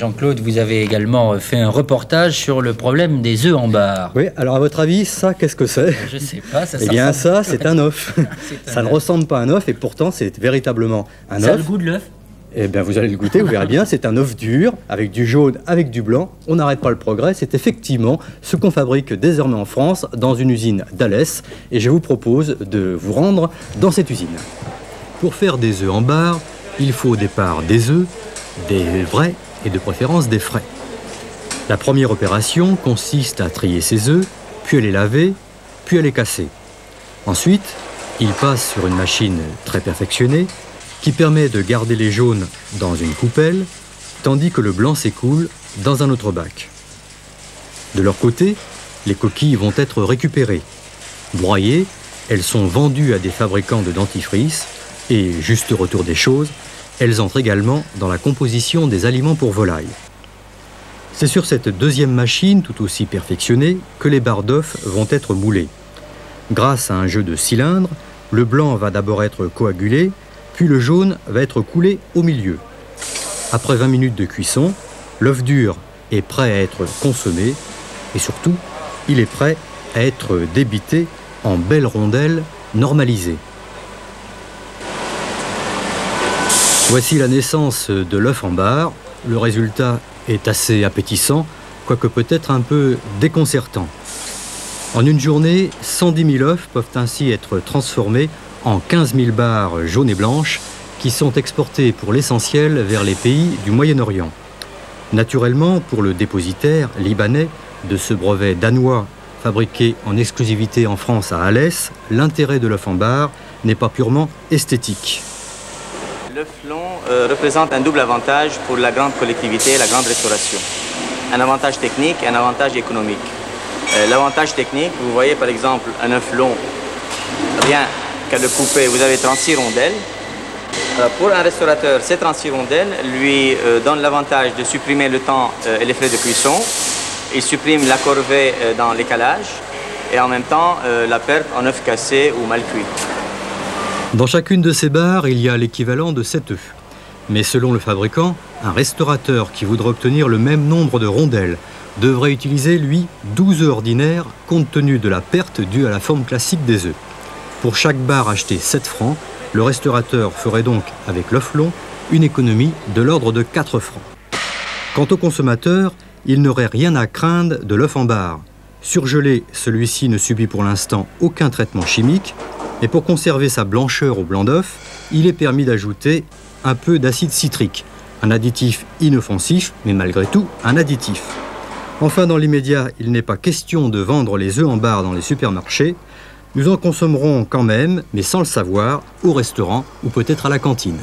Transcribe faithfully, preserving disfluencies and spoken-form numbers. Jean-Claude, vous avez également fait un reportage sur le problème des œufs en barre. Oui, alors à votre avis, ça, qu'est-ce que c'est? Je ne sais pas. Ça eh bien, ça, c'est un œuf. Ça ne ressemble pas à un œuf et pourtant, c'est véritablement un œuf. Ça a le goût de l'œuf? Eh bien, vous allez le goûter, vous verrez bien, c'est un œuf dur, avec du jaune, avec du blanc. On n'arrête pas le progrès, c'est effectivement ce qu'on fabrique désormais en France dans une usine d'Alès. Et je vous propose de vous rendre dans cette usine. Pour faire des œufs en barre, il faut au départ des œufs, des vrais et de préférence des frais. La première opération consiste à trier ces œufs, puis à les laver, puis à les casser. Ensuite, ils passent sur une machine très perfectionnée, qui permet de garder les jaunes dans une coupelle, tandis que le blanc s'écoule dans un autre bac. De leur côté, les coquilles vont être récupérées. Broyées, elles sont vendues à des fabricants de dentifrice et, juste retour des choses, elles entrent également dans la composition des aliments pour volailles. C'est sur cette deuxième machine, tout aussi perfectionnée, que les barres d'œufs vont être moulées. Grâce à un jeu de cylindres, le blanc va d'abord être coagulé, puis le jaune va être coulé au milieu. Après vingt minutes de cuisson, l'œuf dur est prêt à être consommé et surtout, il est prêt à être débité en belles rondelles normalisées. Voici la naissance de l'œuf en barre. Le résultat est assez appétissant, quoique peut-être un peu déconcertant. En une journée, cent dix mille œufs peuvent ainsi être transformés en quinze mille barres jaunes et blanches qui sont exportées pour l'essentiel vers les pays du Moyen-Orient. Naturellement, pour le dépositaire libanais de ce brevet danois fabriqué en exclusivité en France à Alès, l'intérêt de l'œuf en barre n'est pas purement esthétique. L'Euflon euh, représente un double avantage pour la grande collectivité et la grande restauration. Un avantage technique et un avantage économique. Euh, L'avantage technique, vous voyez par exemple un Euflon, rien qu'à le couper, vous avez trente-six rondelles. Alors pour un restaurateur, ces trente-six rondelles lui euh, donnent l'avantage de supprimer le temps euh, et les frais de cuisson. Il supprime la corvée euh, dans l'écalage et en même temps euh, la perte en œufs cassés ou mal cuits. Dans chacune de ces barres, il y a l'équivalent de sept œufs. Mais selon le fabricant, un restaurateur qui voudrait obtenir le même nombre de rondelles devrait utiliser, lui, douze œufs ordinaires compte tenu de la perte due à la forme classique des œufs. Pour chaque barre achetée sept francs, le restaurateur ferait donc, avec l'œuflon, une économie de l'ordre de quatre francs. Quant au consommateur, il n'aurait rien à craindre de l'œuf en barre. Surgelé, celui-ci ne subit pour l'instant aucun traitement chimique, et pour conserver sa blancheur au blanc d'œuf, il est permis d'ajouter un peu d'acide citrique, un additif inoffensif, mais malgré tout un additif. Enfin, dans l'immédiat, il n'est pas question de vendre les œufs en barre dans les supermarchés. Nous en consommerons quand même, mais sans le savoir, au restaurant ou peut-être à la cantine.